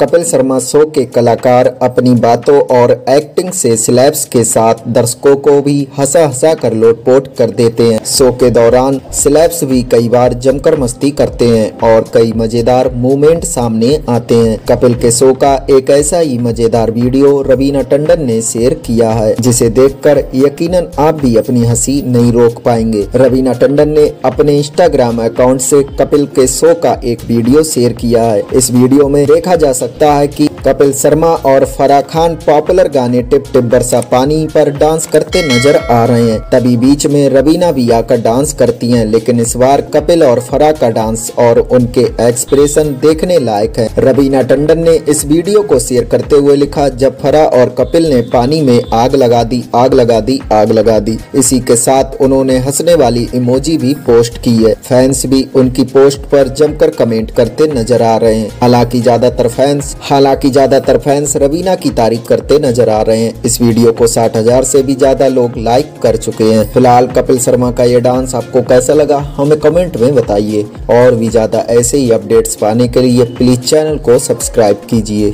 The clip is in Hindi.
कपिल शर्मा शो के कलाकार अपनी बातों और एक्टिंग से स्लैब्स के साथ दर्शकों को भी हंसा हंसा कर लोटपोट कर देते हैं। शो के दौरान स्लैब्स भी कई बार जमकर मस्ती करते हैं और कई मजेदार मूवमेंट सामने आते हैं। कपिल के शो का एक ऐसा ही मजेदार वीडियो रवीना टंडन ने शेयर किया है, जिसे देखकर यकीनन आप भी अपनी हंसी नहीं रोक पाएंगे। रवीना टंडन ने अपने इंस्टाग्राम अकाउंट से कपिल के शो का एक वीडियो शेयर किया है। इस वीडियो में देखा जा सकता है कि कपिल शर्मा और फराह खान पॉपुलर गाने टिप टिप बरसा पानी पर डांस करते नजर आ रहे हैं। तभी बीच में रवीना भी आकर डांस करती हैं, लेकिन इस बार कपिल और फराह का डांस और उनके एक्सप्रेशन देखने लायक है। रवीना टंडन ने इस वीडियो को शेयर करते हुए लिखा, जब फराह और कपिल ने पानी में आग लगा दी, आग लगा दी, आग लगा दी। इसी के साथ उन्होंने हंसने वाली इमोजी भी पोस्ट की है। फैंस भी उनकी पोस्ट पर जमकर कमेंट करते नजर आ रहे हैं। हालांकि ज्यादातर फैंस रवीना की तारीफ करते नजर आ रहे हैं। इस वीडियो को 60,000 से भी ज्यादा लोग लाइक कर चुके हैं। फिलहाल कपिल शर्मा का ये डांस आपको कैसा लगा हमें कमेंट में बताइए और भी ज्यादा ऐसे ही अपडेट्स पाने के लिए प्लीज चैनल को सब्सक्राइब कीजिए।